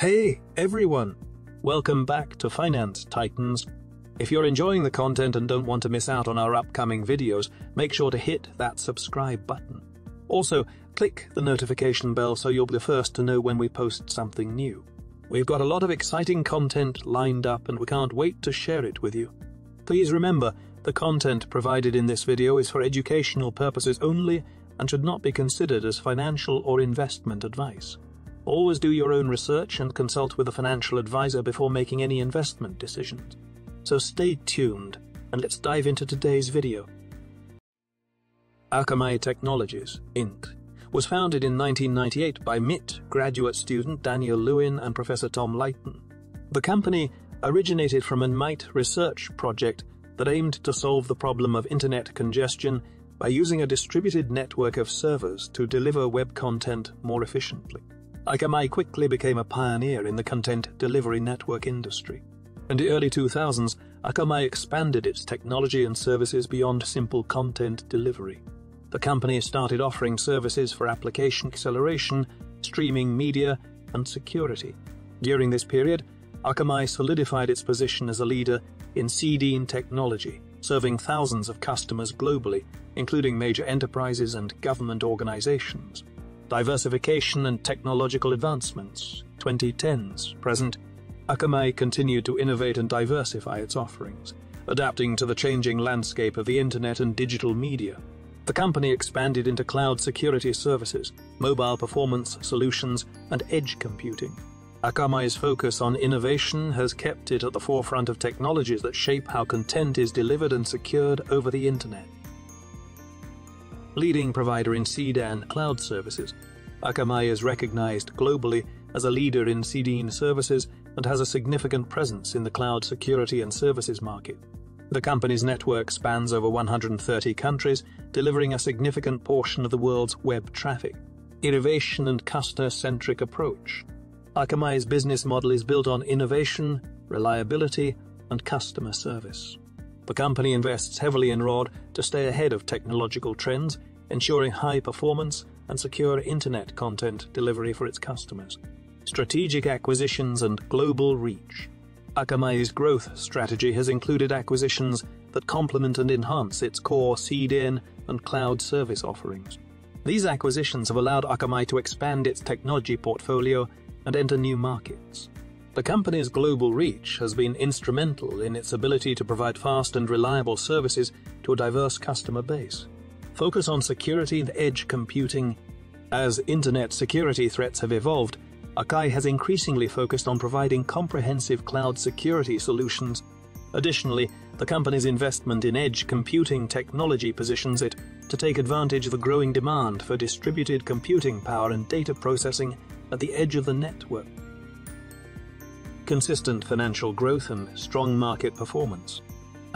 Hey everyone! Welcome back to Finance Titans. If you're enjoying the content and don't want to miss out on our upcoming videos, make sure to hit that subscribe button. Also, click the notification bell so you'll be the first to know when we post something new. We've got a lot of exciting content lined up and we can't wait to share it with you. Please remember, the content provided in this video is for educational purposes only and should not be considered as financial or investment advice. Always do your own research and consult with a financial advisor before making any investment decisions. So stay tuned and let's dive into today's video. Akamai Technologies, Inc. was founded in 1998 by MIT graduate student Daniel Lewin and Professor Tom Leighton. The company originated from a MIT research project that aimed to solve the problem of internet congestion by using a distributed network of servers to deliver web content more efficiently. Akamai quickly became a pioneer in the content delivery network industry. In the early 2000s, Akamai expanded its technology and services beyond simple content delivery. The company started offering services for application acceleration, streaming media, and security. During this period, Akamai solidified its position as a leader in CDN technology, serving thousands of customers globally, including major enterprises and government organizations. Diversification and technological advancements, 2010s present, Akamai continued to innovate and diversify its offerings, adapting to the changing landscape of the internet and digital media. The company expanded into cloud security services, mobile performance solutions, and edge computing. Akamai's focus on innovation has kept it at the forefront of technologies that shape how content is delivered and secured over the internet. Leading provider in CDN cloud services, Akamai is recognized globally as a leader in CDN services and has a significant presence in the cloud security and services market. The company's network spans over 130 countries, delivering a significant portion of the world's web traffic. Innovation and customer-centric approach. Akamai's business model is built on innovation, reliability, and customer service. The company invests heavily in R&D to stay ahead of technological trends, ensuring high performance and secure internet content delivery for its customers. Strategic acquisitions and global reach. Akamai's growth strategy has included acquisitions that complement and enhance its core CDN and cloud service offerings. These acquisitions have allowed Akamai to expand its technology portfolio and enter new markets. The company's global reach has been instrumental in its ability to provide fast and reliable services to a diverse customer base. Focus on security and edge computing. As internet security threats have evolved, Akamai has increasingly focused on providing comprehensive cloud security solutions. Additionally, the company's investment in edge computing technology positions it to take advantage of the growing demand for distributed computing power and data processing at the edge of the network. Consistent financial growth and strong market performance.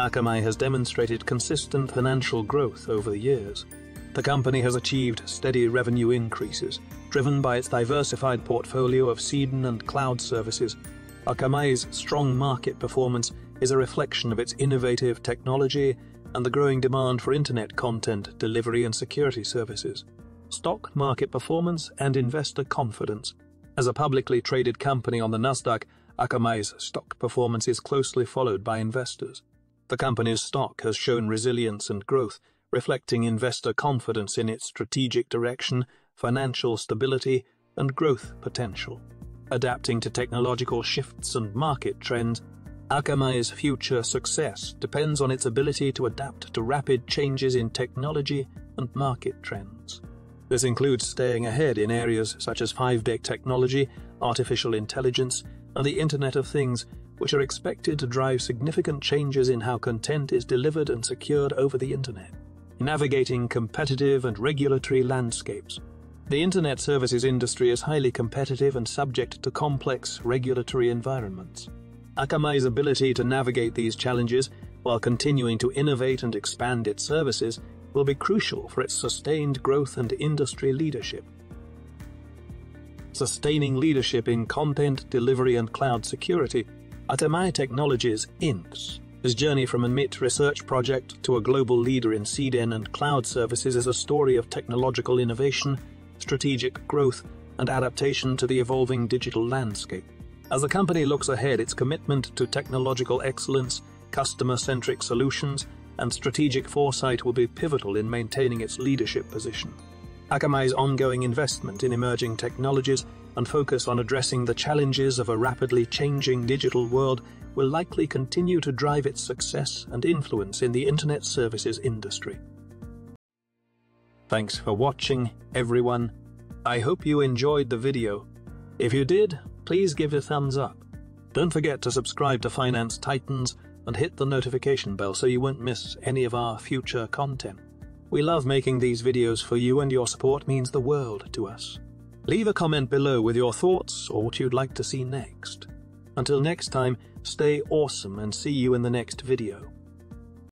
Akamai has demonstrated consistent financial growth over the years. The company has achieved steady revenue increases, driven by its diversified portfolio of CDN and cloud services. Akamai's strong market performance is a reflection of its innovative technology and the growing demand for internet content delivery and security services. Stock market performance and investor confidence. As a publicly traded company on the Nasdaq, Akamai's stock performance is closely followed by investors. The company's stock has shown resilience and growth, reflecting investor confidence in its strategic direction, financial stability, and growth potential. Adapting to technological shifts and market trends, Akamai's future success depends on its ability to adapt to rapid changes in technology and market trends. This includes staying ahead in areas such as 5G technology, artificial intelligence, and the Internet of Things, which are expected to drive significant changes in how content is delivered and secured over the Internet. Navigating competitive and regulatory landscapes. The Internet services industry is highly competitive and subject to complex regulatory environments. Akamai's ability to navigate these challenges while continuing to innovate and expand its services will be crucial for its sustained growth and industry leadership. Sustaining leadership in content delivery and cloud security. Akamai Technologies, Inc.'s journey from a MIT research project to a global leader in CDN and cloud services is a story of technological innovation, strategic growth, and adaptation to the evolving digital landscape. As the company looks ahead, its commitment to technological excellence, customer-centric solutions, and strategic foresight will be pivotal in maintaining its leadership position. Akamai's ongoing investment in emerging technologies and focus on addressing the challenges of a rapidly changing digital world will likely continue to drive its success and influence in the internet services industry. Thanks for watching, everyone. I hope you enjoyed the video. If you did, please give it a thumbs up. Don't forget to subscribe to Finance Titans and hit the notification bell so you won't miss any of our future content. We love making these videos for you, and your support means the world to us. Leave a comment below with your thoughts or what you'd like to see next. Until next time, stay awesome and see you in the next video.